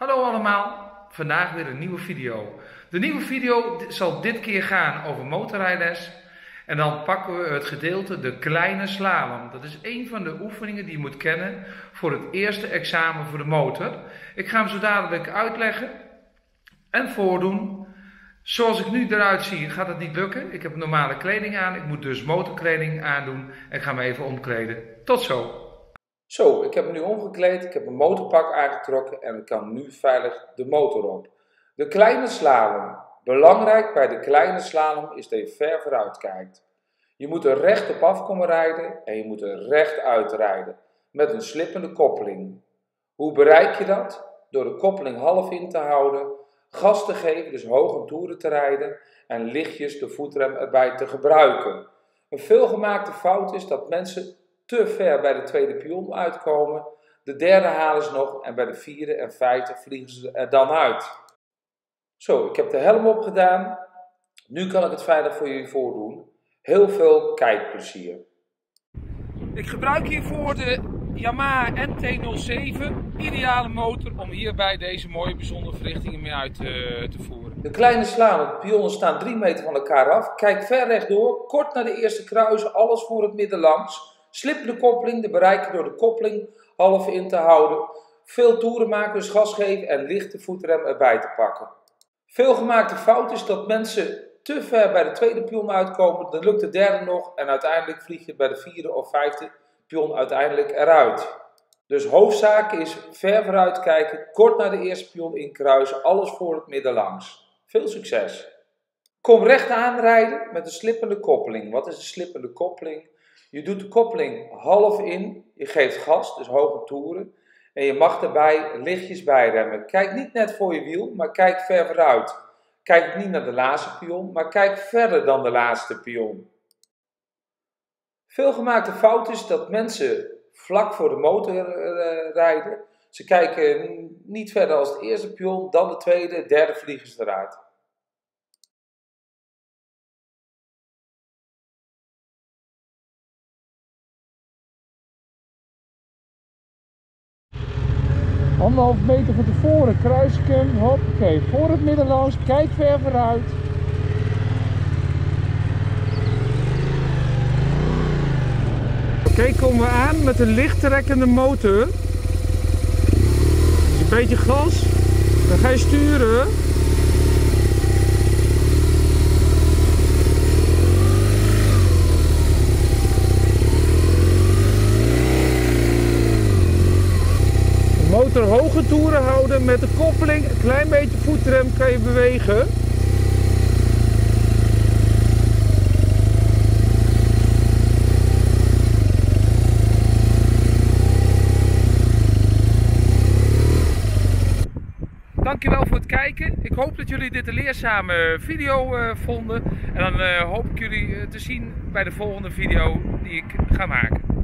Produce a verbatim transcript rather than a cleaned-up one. Hallo allemaal, vandaag weer een nieuwe video. De nieuwe video zal dit keer gaan over motorrijles. En dan pakken we het gedeelte de kleine slalom. Dat is een van de oefeningen die je moet kennen voor het eerste examen voor de motor. Ik ga hem zo dadelijk uitleggen en voordoen. Zoals ik nu eruit zie gaat het niet lukken. Ik heb normale kleding aan, ik moet dus motorkleding aandoen en ga me even omkleden. Tot zo! Zo, ik heb me nu omgekleed, ik heb mijn motorpak aangetrokken en ik kan nu veilig de motor op. De kleine slalom. Belangrijk bij de kleine slalom is dat je ver vooruit kijkt. Je moet er recht op af komen rijden en je moet er recht uit rijden met een slippende koppeling. Hoe bereik je dat? Door de koppeling half in te houden, gas te geven, dus hoge toeren te rijden en lichtjes de voetrem erbij te gebruiken. Een veelgemaakte fout is dat mensen te ver bij de tweede pion uitkomen, de derde halen ze nog en bij de vierde en vijfde vliegen ze er dan uit. Zo, ik heb de helm opgedaan. Nu kan ik het veilig voor jullie voordoen. Heel veel kijkplezier. Ik gebruik hiervoor de Yamaha M T nul zeven, ideale motor om hierbij deze mooie bijzondere verrichtingen mee uit te, te voeren. De kleine slalom, de pionnen staan drie meter van elkaar af. Kijk ver rechtdoor, kort naar de eerste kruisen, alles voor het midden langs. Slip de koppeling, de bereiken door de koppeling half in te houden. Veel toeren maken, dus gas geven en licht de voetrem erbij te pakken. Veel gemaakte fout is dat mensen te ver bij de tweede pion uitkomen, dan lukt de derde nog en uiteindelijk vlieg je bij de vierde of vijfde pion uiteindelijk eruit. Dus hoofdzaak is ver vooruit kijken, kort naar de eerste pion inkruisen, alles voor het midden langs. Veel succes! Kom recht aanrijden met een slippende koppeling. Wat is een slippende koppeling? Je doet de koppeling half in, je geeft gas, dus hoge toeren. En je mag daarbij lichtjes bijremmen. Kijk niet net voor je wiel, maar kijk ver vooruit. Kijk niet naar de laatste pion, maar kijk verder dan de laatste pion. Veelgemaakte fout is dat mensen vlak voor de motor uh, rijden. Ze kijken niet verder als de eerste pion, dan de tweede, derde vliegen ze eruit. Anderhalf meter van tevoren kruis ik hem, hoppakee, voor het midden langs, kijk ver vooruit. Oké, okay, komen we aan met een lichttrekkende motor. Dus een beetje gas, dan ga je sturen. Hoge toeren houden met de koppeling, een klein beetje voetrem kan je bewegen. Dankjewel voor het kijken. Ik hoop dat jullie dit een leerzame video uh, vonden. En dan uh, hoop ik jullie uh, te zien bij de volgende video die ik ga maken.